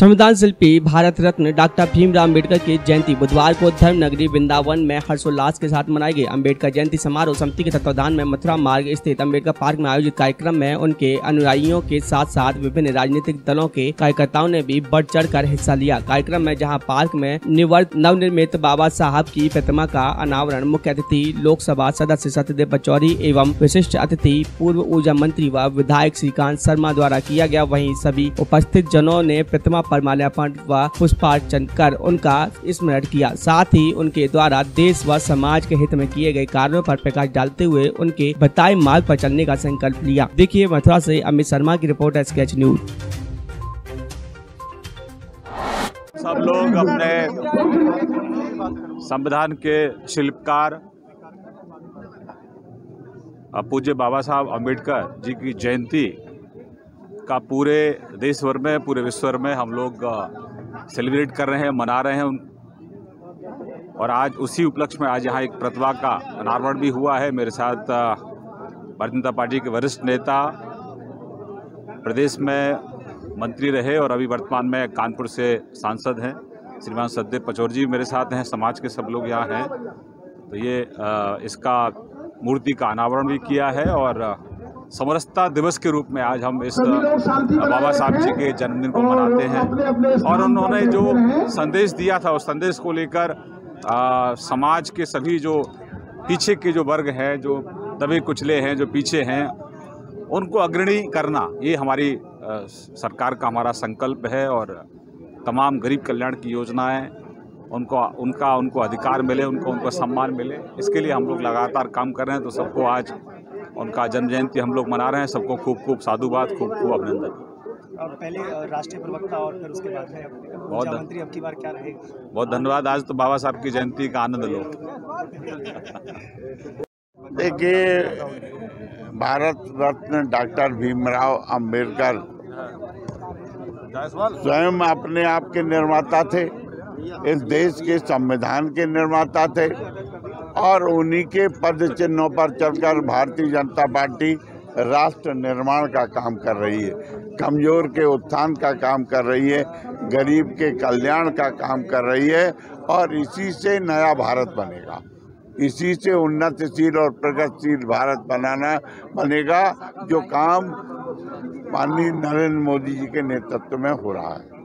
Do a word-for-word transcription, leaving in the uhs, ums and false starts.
संविधान शिल्पी भारत रत्न डॉक्टर भीमराव अम्बेडकर की जयंती बुधवार को धर्म नगरी वृंदावन में हर्षोल्लास के साथ मनाई गई। अम्बेडकर जयंती समारोह समिति के तत्वाधान में मथुरा मार्ग स्थित अम्बेडकर पार्क में आयोजित कार्यक्रम में उनके अनुयायियों के साथ साथ विभिन्न राजनीतिक दलों के कार्यकर्ताओं ने भी बढ़ चढ़ कर हिस्सा लिया। कार्यक्रम में जहाँ पार्क में निवर्त नवनिर्मित बाबा साहब की प्रतिमा का अनावरण मुख्य अतिथि लोकसभा सदस्य सत्यदेव बचौरी एवं विशिष्ट अतिथि पूर्व ऊर्जा मंत्री व विधायक श्रीकांत शर्मा द्वारा किया गया। वहीं सभी उपस्थित जनों ने प्रतिमा पर माल्यार्पण व पुष्पार्चन कर उनका स्मरण किया। साथ ही उनके द्वारा देश व समाज के हित में किए गए कार्यों पर प्रकाश डालते हुए उनके बताए मार्ग पर चलने का संकल्प लिया। देखिए मथुरा से अमित शर्मा की रिपोर्ट, एस के न्यूज। सब लोग अपने संविधान के शिल्पकार पूज्य बाबा साहब अम्बेडकर जी की जयंती का पूरे देश भर में, पूरे विश्व भर में हम लोग सेलिब्रेट कर रहे हैं, मना रहे हैं उन और आज उसी उपलक्ष्य में आज यहाँ एक प्रतिभा का अनावरण भी हुआ है। मेरे साथ भारतीय जनता पार्टी के वरिष्ठ नेता, प्रदेश में मंत्री रहे और अभी वर्तमान में कानपुर से सांसद हैं श्रीमान सत्यदेव बचौरी जी मेरे साथ हैं। समाज के सब लोग यहाँ हैं, तो ये इसका मूर्ति का अनावरण भी किया है और समरसता दिवस के रूप में आज हम इस बाबा साहब जी के जन्मदिन को मनाते हैं। और उन्होंने जो संदेश दिया था उस संदेश को लेकर समाज के सभी जो पीछे के जो वर्ग हैं, जो दबे कुचले हैं, जो पीछे हैं, उनको अग्रणी करना ये हमारी आ, सरकार का हमारा संकल्प है। और तमाम गरीब कल्याण की योजनाएं उनको उनका उनको अधिकार मिले, उनको उनको सम्मान मिले, इसके लिए हम लोग लगातार काम कर रहे हैं। तो सबको आज उनका जन्म जयंती हम लोग मना रहे हैं। सबको खूब खूब साधुवाद, खूब खूब अभिनंदन। पहले राष्ट्रीय प्रवक्ता और फिर उसके बाद है बहुत मंत्री, अब की बार क्या रहेगा। बहुत धन्यवाद। आज तो बाबा साहब की जयंती का आनंद लो। देखिए भारत रत्न डॉक्टर भीमराव अम्बेडकर स्वयं अपने आप के निर्माता थे, इस देश के संविधान के निर्माता थे और उन्हीं के पद चिन्हों पर चलकर भारतीय जनता पार्टी राष्ट्र निर्माण का काम कर रही है, कमजोर के उत्थान का काम कर रही है, गरीब के कल्याण का काम कर रही है। और इसी से नया भारत बनेगा, इसी से उन्नतशील और प्रगतिशील भारत बनाना बनेगा, जो काम माननीय नरेंद्र मोदी जी के नेतृत्व में हो रहा है।